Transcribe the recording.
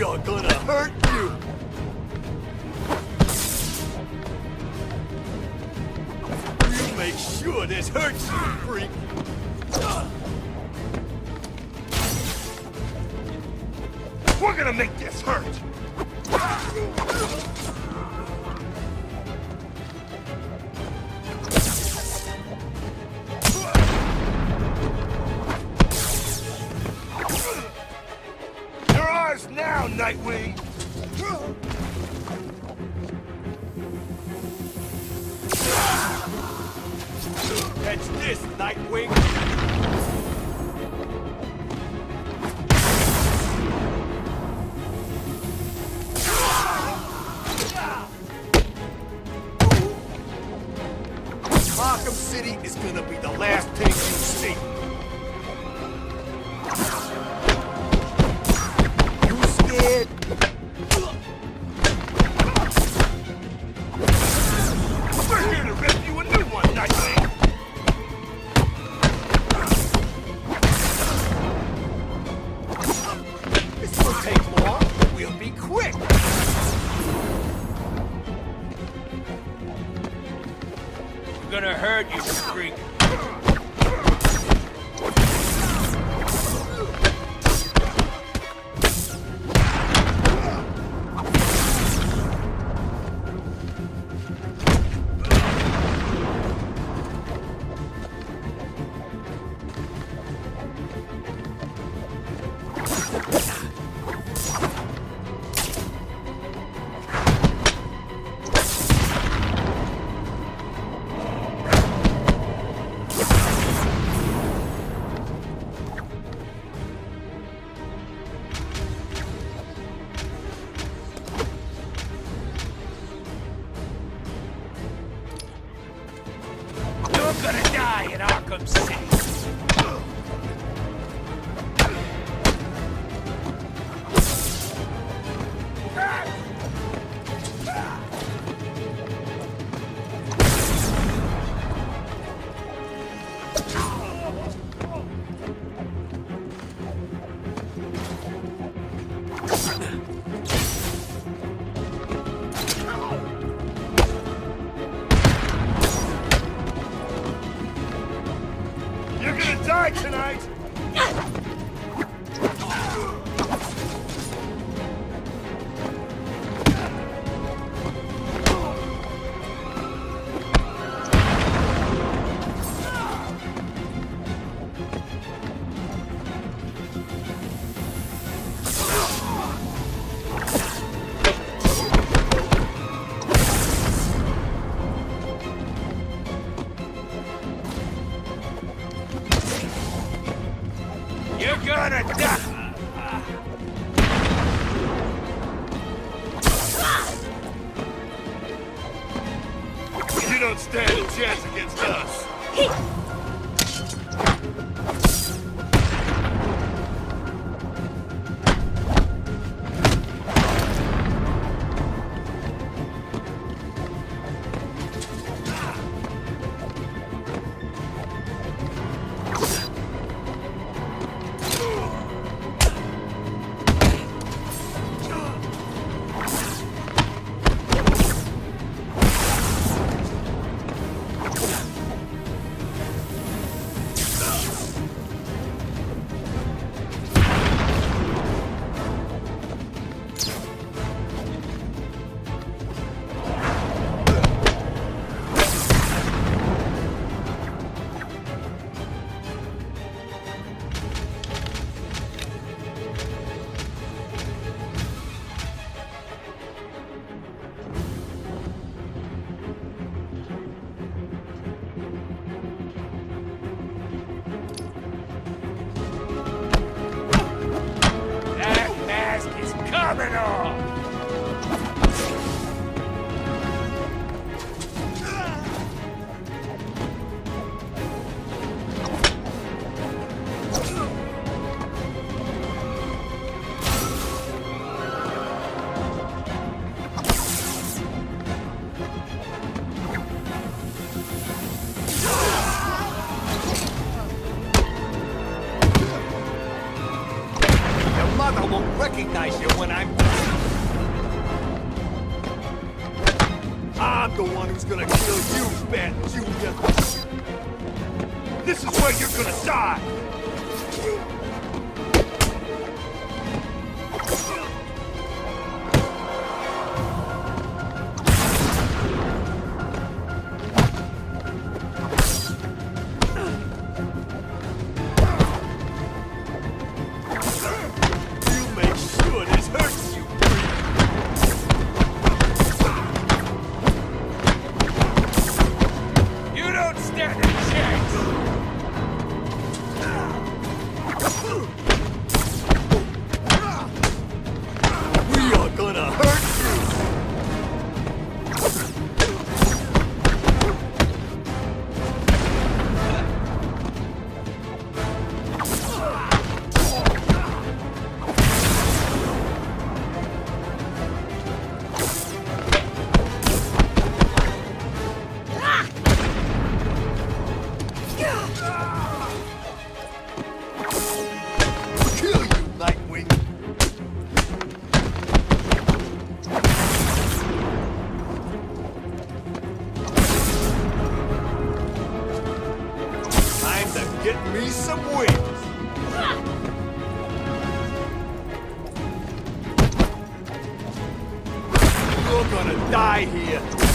We are gonna hurt you! You make sure this hurts, you freak! We're gonna make this hurt! You're ours now, Nightwing! Catch this, Nightwing! Arkham City is gonna be the last place you see. You scared? We're here to rip you a new one, Nightwing! This won't take long. We'll be quick! I'm gonna hurt you, freak. You're gonna die in Arkham City! Tonight! You're gonna die! You don't stand a chance against us! recognize you when I'm... I'm the one who's gonna kill you, Fat Junior. This is where you're gonna die! You're gonna die here!